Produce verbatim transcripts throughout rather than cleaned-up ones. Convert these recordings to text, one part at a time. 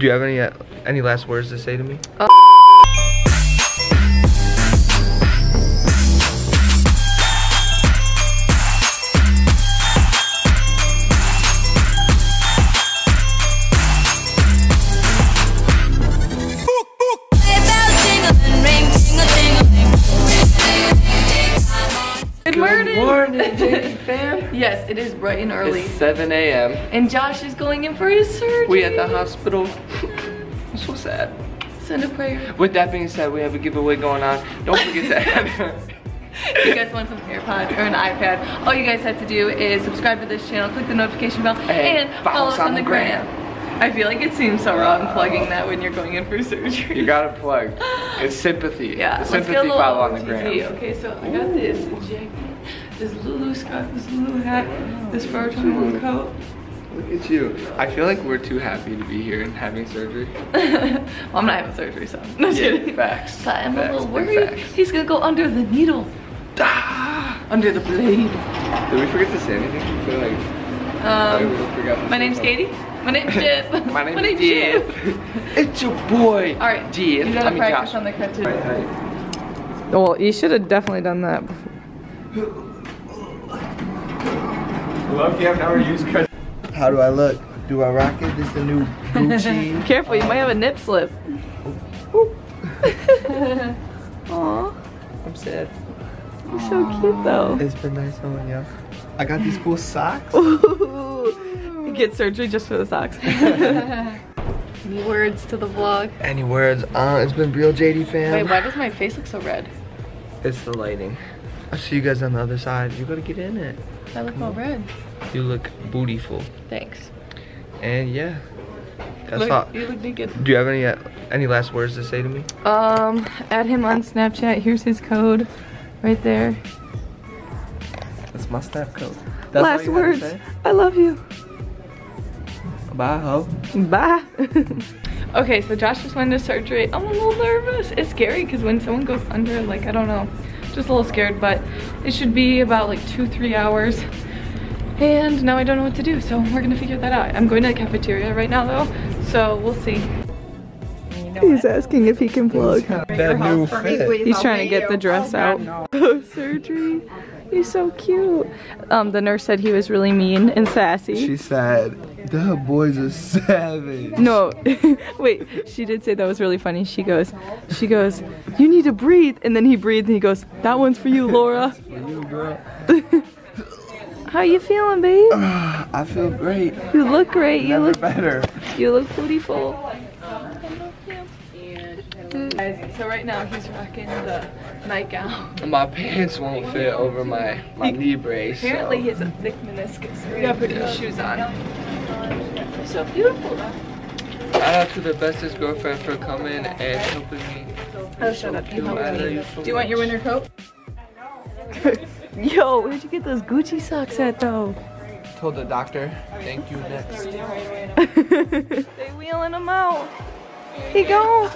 Do you have any uh, any last words to say to me? Uh It is bright and early. It's seven A M And Josh is going in for his surgery. We at the hospital. I'm so sad. Send a prayer. With that being said, we have a giveaway going on. Don't forget that. If you guys want some AirPods or an iPad, all you guys have to do is subscribe to this channel, click the notification bell, and, and follow us on, on the gram. gram. I feel like it seems so wrong uh, plugging that when you're going in for surgery. You gotta plug. It's sympathy. Yeah. It's sympathy follow on the gram. Okay, so I got this injected. This Lulu scarf, this Lulu hat, wow, this Forever twenty-one coat. Look at you. I feel like we're too happy to be here and having surgery. Well, I'm not having surgery, so. No, yeah, facts. So I'm facts, a little worried. Facts. He's gonna go under the needle. Ah, under the blade. Did we forget to say anything? I feel like um, I my name's Katie. My name's Jip. My name's, my name's Jip. It's your boy. All right, Jip. You gotta I mean, practice Josh. on the crutches. All right, all right. Well, you should have definitely done that before. Love you have never used credit. How do I look? Do I rock it? This is the new Gucci. Careful, you might have a nip slip. Aww. I'm sad. You're Aww. so cute though. It's been nice knowing you. I got these cool socks. Ooh. You get surgery just for the socks. Any words to the vlog? Any words? Uh, it's been real J D fam. Wait, why does my face look so red? It's the lighting. I'll see you guys on the other side. You gotta get in it. I look all red. You look bootyful. Thanks. And yeah, that's all. You look naked. Do you have any uh, any last words to say to me? Um, add him on Snapchat. Here's his code, right there. That's my Snap code. That's last words. I love you. Bye, ho. Bye. Okay, so Josh just went into surgery. I'm a little nervous. It's scary because when someone goes under, like I don't know. Just a little scared, but it should be about like two, three hours. And now I don't know what to do, so we're gonna figure that out. I'm going to the cafeteria right now though, so we'll see. You know He's what? asking if he can vlog. That new fit. He's trying to get the dress out. Oh, surgery. He's so cute. Um, the nurse said he was really mean and sassy. She said, "The boy's a savage." No, wait. She did say that was really funny. She goes, she goes, "You need to breathe," and then he breathed, and he goes, "That one's for you, Laura." For you, girl. How you feeling, babe? Uh, I feel great. You look great. Never you look better. You look beautiful. So right now he's rocking the nightgown. My pants won't fit over my, my knee brace. Apparently so. He has a thick meniscus. So we gotta put his shoes on. They're so beautiful though. Shout out to the bestest girlfriend for coming and helping me. Oh, shut up. You helped me. Do you want your winter coat? Yo, where'd you get those Gucci socks at though? Told the doctor. Thank you, next. They wheeling him out. Here you go.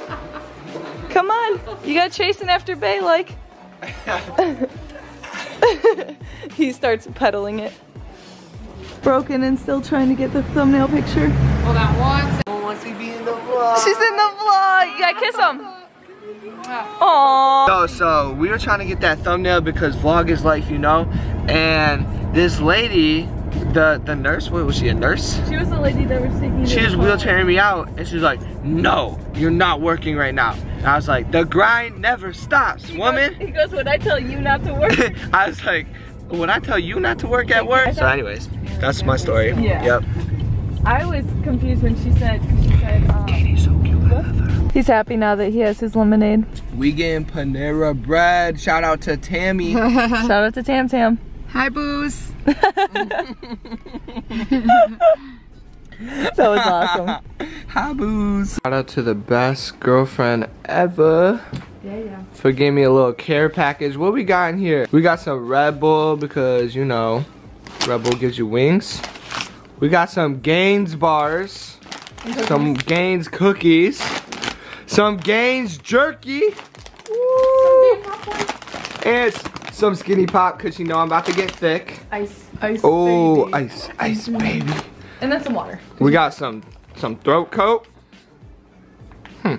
Come on, you got chasing after Bay like. He starts pedaling it. Broken and still trying to get the thumbnail picture. Hold on one second. Oh, wants to be in the vlog. She's in the vlog. You gotta kiss him. Aww. So, so we were trying to get that thumbnail because vlog is life, you know. And this lady, the the nurse, what was she, a nurse? She was the lady that was taking. She was wheelchairing me out, and she was like, "No, you're not working right now." And I was like, "The grind never stops, he woman." Goes, he goes, "When I tell you not to work." I was like, "When I tell you not to work at work." So, anyways. That's my story. Yeah. Yep. I was confused when she said, she said, um, Katie's so cute, I love her. He's happy now that he has his lemonade. We getting Panera bread. Shout out to Tammy. Shout out to Tam Tam. Hi, Booze. That was awesome. Hi, Booze. Shout out to the best girlfriend ever. Yeah, yeah. For giving me a little care package. What we got in here? We got some Red Bull because, you know, Red Bull gives you wings. We got some Gaines bars, some Gaines cookies, some Gaines jerky, Woo! and some skinny pop because you know I'm about to get thick. Ice, ice, oh, baby. ice, ice, baby. And then some water. We got some some throat coat, Hmm.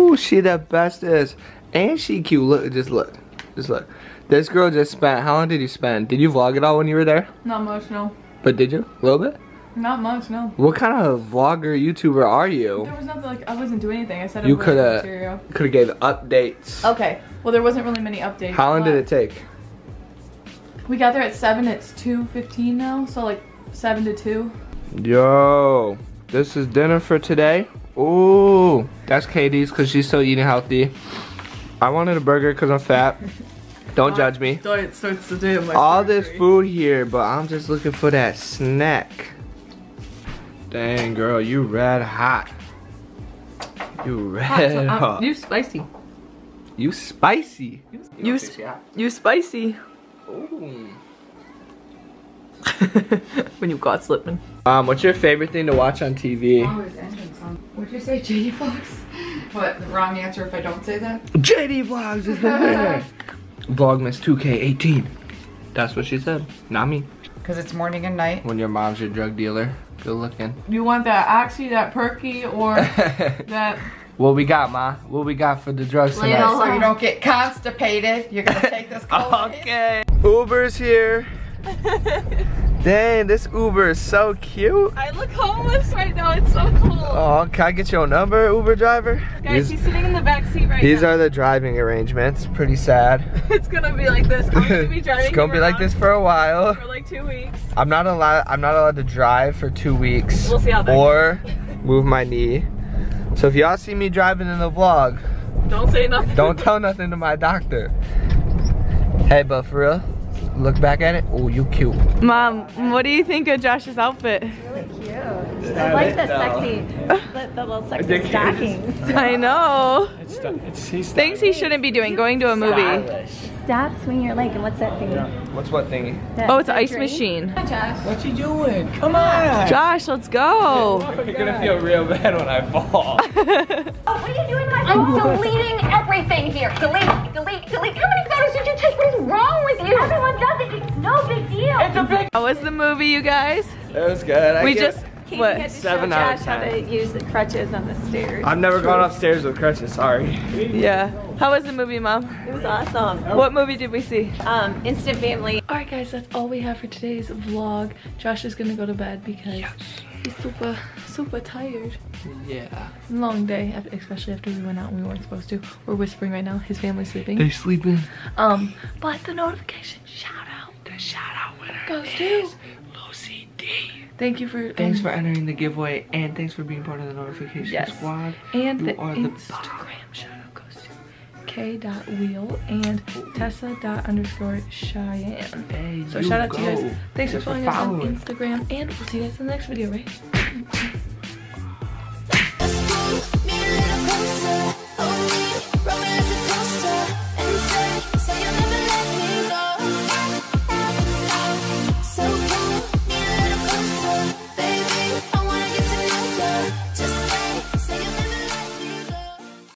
Ooh, she the bestest. And she cute. Look, just look. Just look. This girl just spent, how long did you spend? Did you vlog at all when you were there? Not much, no. But did you? A little bit? Not much, no. What kind of vlogger, YouTuber are you? There was nothing, like, I wasn't doing anything. I said you could have could have gave updates. Okay. Well, there wasn't really many updates. How long did it take? We got there at seven. It's two fifteen now, so like seven to two. Yo, this is dinner for today. Ooh, that's Katie's because she's still eating healthy. I wanted a burger because I'm fat. Don't judge me. Diet starts the day of my All surgery. This food here, but I'm just looking for that snack. Dang, girl, you red hot. You red hot. So, um, hot. You spicy. You spicy. You, you, sp you spicy. Ooh. When you got slipping. Um, what's your favorite thing to watch on T V? Oh, would you say J D Vlogs? What? The wrong answer if I don't say that? J D Vlogs is the winner. Vlogmas two K eighteen. That's what she said. Not me. Because it's morning and night. When your mom's your drug dealer. Good looking. You want that Oxy, that Perky, or that... What we got, Ma? What we got for the drugs tonight? Little, so you don't get constipated. You're going to take this cold. Okay. Uber's here. Dang, this Uber is so cute. I look homeless right now. It's so cold. Oh, can I get your number, Uber driver? Guys, these, he's sitting in the back seat right these now. These are the driving arrangements. Pretty sad. It's going to be like this. I'm going to be driving It's going to be like this for a while. For like two weeks. I'm not allowed, I'm not allowed to drive for two weeks. We'll see how that Or goes. Move my knee. So if y'all see me driving in the vlog, don't say nothing. Don't tell nothing to my doctor. Hey, but for real, look back at it. Oh, you cute. Mom, what do you think of Josh's outfit? It's really cute. Yeah, I like the sexy, the, the little sexy stockings. I know. It's, it's, he's Things he shouldn't be doing, going to a movie. Stop swinging your leg, and what's that thingy? Yeah. What's what thingy? That oh, it's an ice drink? machine. Hi, Josh. What you doing? Come on. Josh, let's go. Oh, you're gonna feel real bad when I fall. Oh, what are you doing? My I'm deleting everything here. Delete, delete, delete. How many photos did you take? What is wrong with you? Everyone does it. It's no big deal. It's a big. How was the movie, you guys? It was good. I we just. What? Had to Seven show out Josh of ten. How to use the crutches on the stairs. I've never gone upstairs with crutches. Sorry. Yeah. How was the movie, Mom? It was awesome. What movie did we see? Um, Instant Family. All right, guys, that's all we have for today's vlog. Josh is gonna go to bed because yes. he's super, super tired. Yeah. Long day, especially after we went out and we weren't supposed to. We're whispering right now. His family's sleeping. They're sleeping. Um, but the notification shout out. The shout out winner goes to Lucy D. Thank you for thanks um, for entering the giveaway and thanks for being part of the notification yes. squad. And you the Instagram shout out goes to K dot wheel and Tessa dot underscore Cheyenne. Hey, so shout out go. to you guys. Thanks, thanks for following us on Instagram and we'll see you guys in the next video, right?